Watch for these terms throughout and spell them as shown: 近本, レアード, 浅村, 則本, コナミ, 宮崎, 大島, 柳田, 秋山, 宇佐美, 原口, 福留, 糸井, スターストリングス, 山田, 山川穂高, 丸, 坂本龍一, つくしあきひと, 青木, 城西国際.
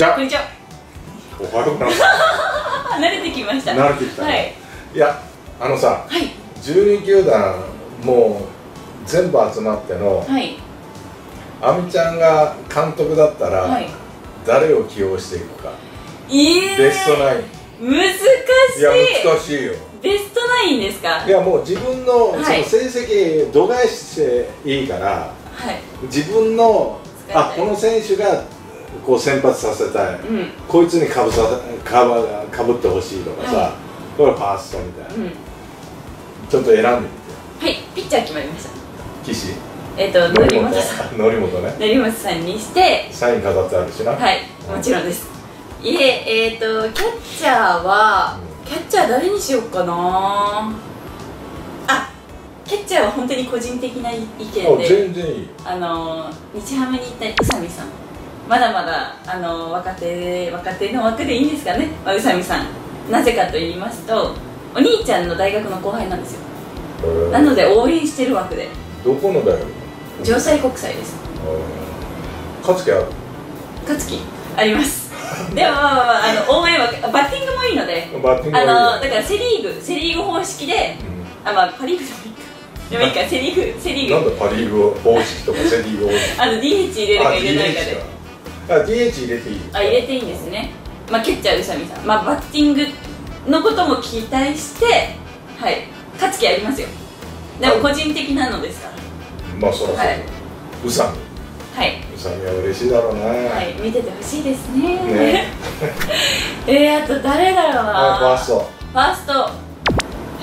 じゃあこんにちは。おはようございます。慣れてきました。慣れてきた。はい。いやさ、12球団もう全部集まっての、はい、あみちゃんが監督だったら、はい、誰を起用していくか。ベストナイン。難しい。いや難しいよ。ベストナインですか。いやもう自分の、はい、その成績度外視していいから、はい、自分のあこの選手がこう先発させたい、うん、こいつにかぶってほしいとかさ、はい、これファーストみたいな、うん、ちょっと選んでみて。はい、ピッチャー決まりました。岸則本さん、則本ね、則本さんにしてサイン飾ってあるしな。はい、もちろんです。いえ、キャッチャーは、うん、キャッチャー誰にしようかな。あ、キャッチャーは本当に個人的な意見で、全然いい。日ハムに行った宇佐美さん、まだまだ若手の枠でいいんですかね。まあ、宇佐美さん、なぜかと言いますと、お兄ちゃんの大学の後輩なんですよ。なので応援してる枠で。どこの大学？城西国際です。勝木ある？勝木あります。でも応援はバッティングもいいので、だからセリーグ方式で、パリーグでもいいか、セリーグ。なんだパリーグ方式とかセリーグ方式。DH 入れるか入れないかで。DH 入れていい。あ、入れていいんですね。まあキャッチャー宇佐美さん、まあバッティングのことも期待して、はい、勝つ気ありますよ。でも個人的なのですから。まあそうですね。宇佐美。はい。宇佐美は嬉しいだろうね。はい、見ててほしいですね。あと誰だろうな。ファースト。ファースト。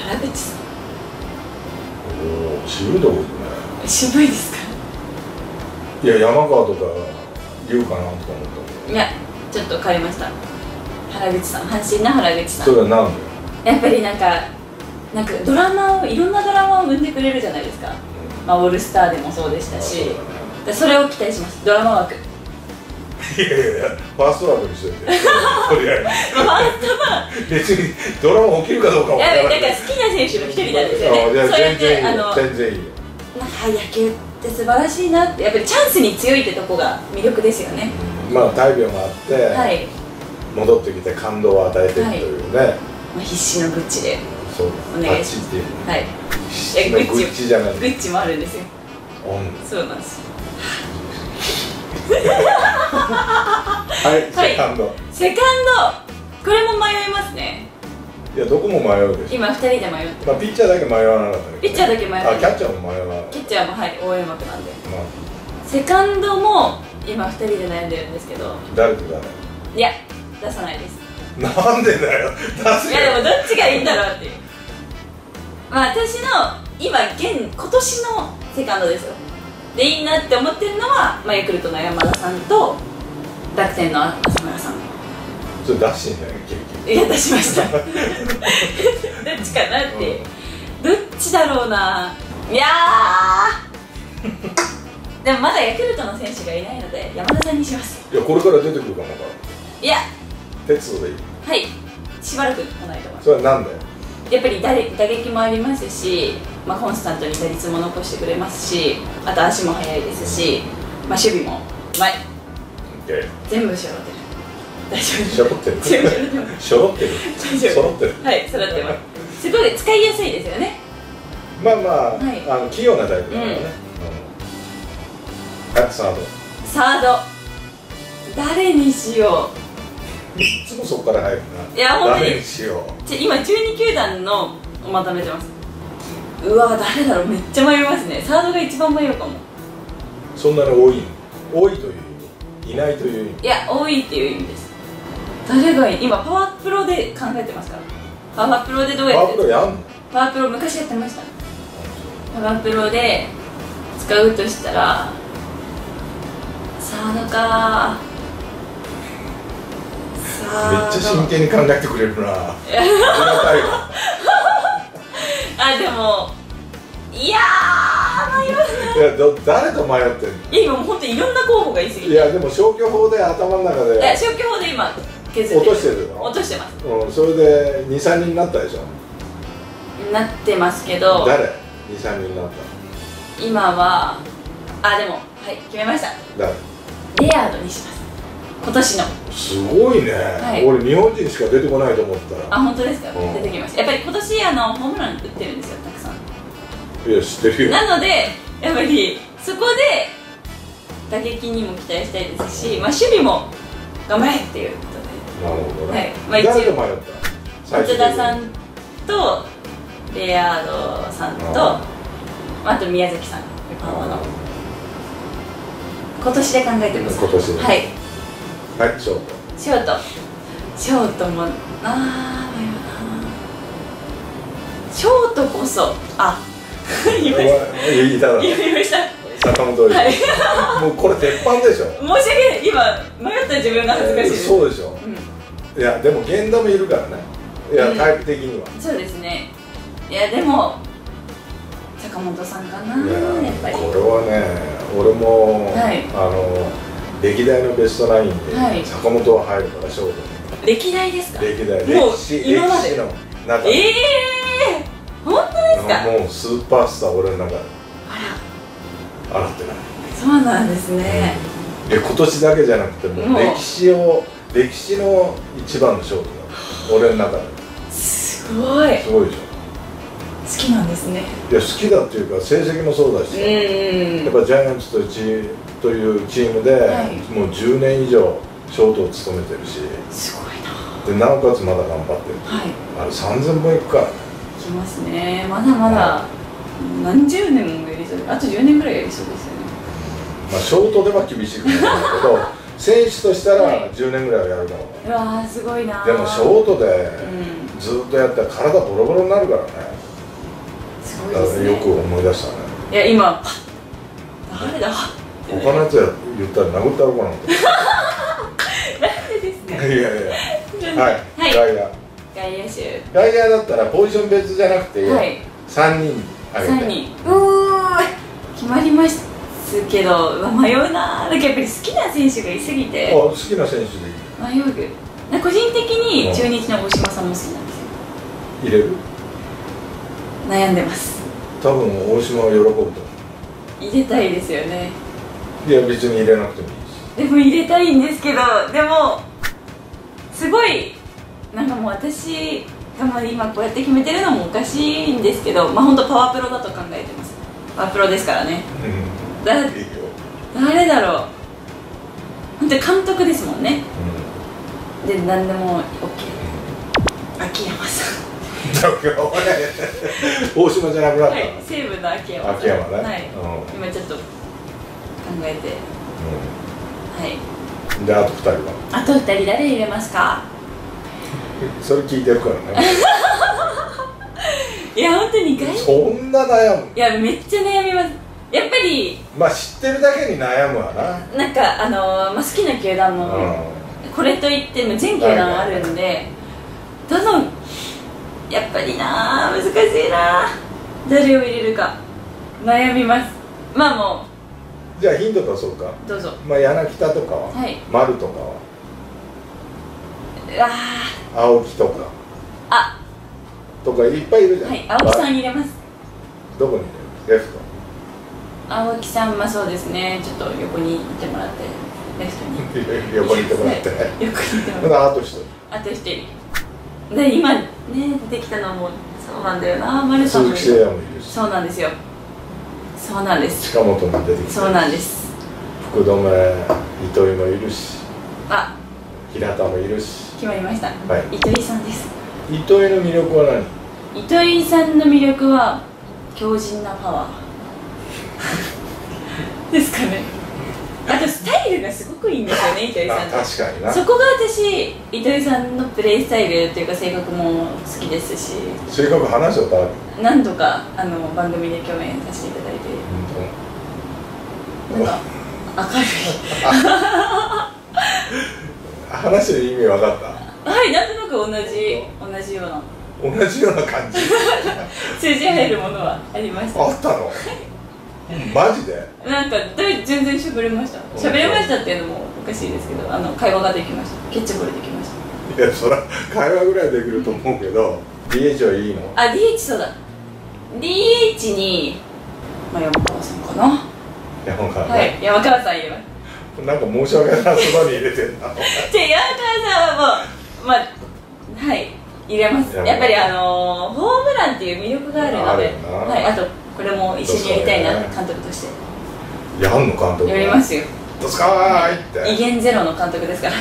原口さん。おお、渋いとこですね。渋いですか。いや、山川とか言うかなとか思った。いや、ちょっと変えました。原口さん、阪神の原口さん。それはなんで？やっぱりなんかドラマをいろんなドラマを生んでくれるじゃないですか。まあオールスターでもそうでしたし。それを期待します。ドラマ枠。いやいや、ファースト枠にしといて。とりあえずファーストは別にドラマ起きるかどうかも分からない。いや、なんか好きな選手の一人なんですよね。そうやって全然いいよ。なんか野球って素晴らしいなって、やっぱりチャンスに強いってとこが魅力ですよね。まあ大病もあって、はい、戻ってきて感動を与えてるというね。まあ必死のグッチでお願いします。はい。グッチじゃない。グッチもあるんですよ。そうなんです。はい、セカンド。セカンド、これも迷いますね。いや、どこも迷うでしょ。今2人で迷ってます。まあピッチャーだけ迷わなかった。ピッチャーだけ迷わなかった。キャッチャーも迷わない。キャッチャーもはい、応援枠なんで。セカンドも今2人で悩んでるんですけど。誰と誰？いや、出さないです。なんでだよ。いやでもどっちがいいんだろうっていう。まあ私の今年のセカンドですよ。でいいなって思ってるのは、まあ、ヤクルトの山田さんと楽天の浅村さん。ちょっと出してんじゃない？いや、出しました。どっちかなって、どっちだろうな。いやーでもまだヤクルトの選手がいないので山田さんにします。いや、これから出てくるかも。いや、鉄道でいい。はい、しばらく来ないと思います。それはなんだよ。やっぱり打撃もありますし、まあ、コンスタントに打率も残してくれますし、あと足も速いですし、まあ、守備もうまい。全部しょろってる。大丈夫。しょろってる。しょろってる。そろってる。はい、そろってます。すごい使いやすいですよね。まあまあ、器用なタイプだからね。はい、サード。サード。誰にしよう。いつもそこから入るな。いや、本当に。今12球団のをまとめてます。うわ、誰だろう、めっちゃ迷いますね。サードが一番迷うかも。そんなに多い。多いという意味。いないという意味。いや、多いっていう意味です。誰がいい。今パワープロで考えてますから。パワープロでどうやって。パワープロやんの。パワープロ昔やってました。パワープロで使うとしたら。サードか。めっちゃ真剣に考えてくれるな。あ、でもいやー、迷う。いや、誰と迷ってんの。いや、今本当にいろんな候補がいすぎて。いや、でも消去法で頭の中で。いや、消去法で今削って落としてるの。落としてます。うん、それで23人になったでしょ。なってますけど。誰23人になった今は。あ、でもはい、決めました。誰。レアードにします。今年のすごいね、はい、俺日本人しか出てこないと思ったら。あ、本当ですか、うん、出てきました。やっぱり今年ホームラン打ってるんですよ、たくさん。いや、知ってるよ。なのでやっぱりそこで打撃にも期待したいですし、まあ、守備も頑張れっていうことで。なるほどね、はい、まあ、一応松田さんとレアードさんとあと宮崎さんの今年で考えてます。今年で、はいはい、ショートショートもあー、迷うな。ショートこそ、あ、言いました、言いました、坂本龍一、はい、もうこれ鉄板でしょ。申し訳ない、今迷った自分が恥ずかしいです。そうでしょ、うん、いやでも源田もいるからね。いや、タイプ的には、うん、そうですね。いやでも坂本さんかな、やっぱり。これはね、俺も、はい、歴代のベストナインで、はい、坂本は入るから、ショートに。歴代ですか。歴代、もう今まで歴史の中で。本当ですか。もうスーパースター、俺の中で。あら、洗ってない。そうなんですね。で、今年だけじゃなくて、もう歴史の一番のショートだ。俺の中で。すごい。すごいでしょ。好きなんですね。いや、好きだっていうか、成績もそうだし、やっぱジャイアンツというチームで、はい、もう10年以上ショートを務めてるし、すごいな。で、なおかつまだ頑張ってる、はい、あれ3000本いくか。いきますね。まだまだ、はい、何十年もやりそうで、あと10年ぐらいやりそうですよね。まあ、ショートでは厳しいかもしれないけど選手としたら10年ぐらいはやるだろうね。わあ、すごいな。でもショートでずっとやったら体ボロボロになるからね。よく思い出したね。いや、今誰だ、他のやつ言ったら殴ったろうかなと。なんでですか。いやいや、はい、外野だったらポジション別じゃなくて3人あげて。3人、決まりますけど、迷うな。だけどやっぱり好きな選手がいすぎて。好きな選手でいい。迷う。個人的に中日の大島さんも好きなんですよ。入れる、悩んでます。多分大島は喜ぶと思う。入れたいですよね。いや、別に入れなくてもいいし。でも入れたいんですけど、でもすごいなんかもう私がまあ今こうやって決めてるのもおかしいんですけど、まあ本当パワープロだと考えてます。パワープロですからね、うん、誰だろう。本当監督ですもんね、うん、で何でも OK。 秋山さん大島じゃなくなった。西武の秋山さん、今ちょっと考えて。はい。で、あと2人は、あと2人誰入れますか。それ聞いてるからね。いや、本当にそんな悩む。いや、めっちゃ悩みます。やっぱりまあ知ってるだけに悩むわな。なんか好きな球団もこれといっても全球団あるんで、どのやっぱりな、難しいな。誰を入れるか悩みます。まあもうじゃあヒント出そうか。どうぞ。まあ柳田とかは、はい、丸とかは、あ、青木とか、あ、とかいっぱいいるじゃん。はい、青木さん入れます。どこに入れる？レフト。青木さん、まあそうですね、ちょっと横に行ってもらって、レフトに横に行ってもらって、横に行ってもらって、あと1人、あと1人で、今ね、出てきたのもそうなんだよな。丸さんもいる。そうなんですよ。そうなんです。近本も出てきた。そうなんです。福留、糸井もいるし、あ、平田もいるし。決まりました、はい、糸井さんです。糸井の魅力は何？糸井さんの魅力は強靭なパワーですかね。あとスタイルがすごくいいんですよね、糸井さんの。確かにな。そこが私、糸井さんのプレイスタイルというか性格も好きですし。性格話しようか。何度か番組で共演させていただいて、なんか明るい。話の意味分かった。はい、なんとなく同じような感じ。数字入るものはありました。あったの？マジで？なんか全然しゃべれました。しゃべれましたっていうのもおかしいですけど、会話ができました。キャッチボールできました。いや、そら会話ぐらいできると思うけど、DH はいいの？あ、DH そうだ。DH にまあ山川さんかな。山川さん。はい、山川さん入れます。なんか申し訳ない、そばに入れてるな。じゃあ、山川さんはもう、まあ、はい、入れます。やっぱりホームランっていう魅力があるので、はい、あと、これも一緒にやりたいな、監督として。やんの監督。やりますよ。どすかーいって。威厳ゼロの監督ですから。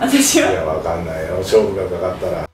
私は。いや、わかんないよ、勝負がかかったら。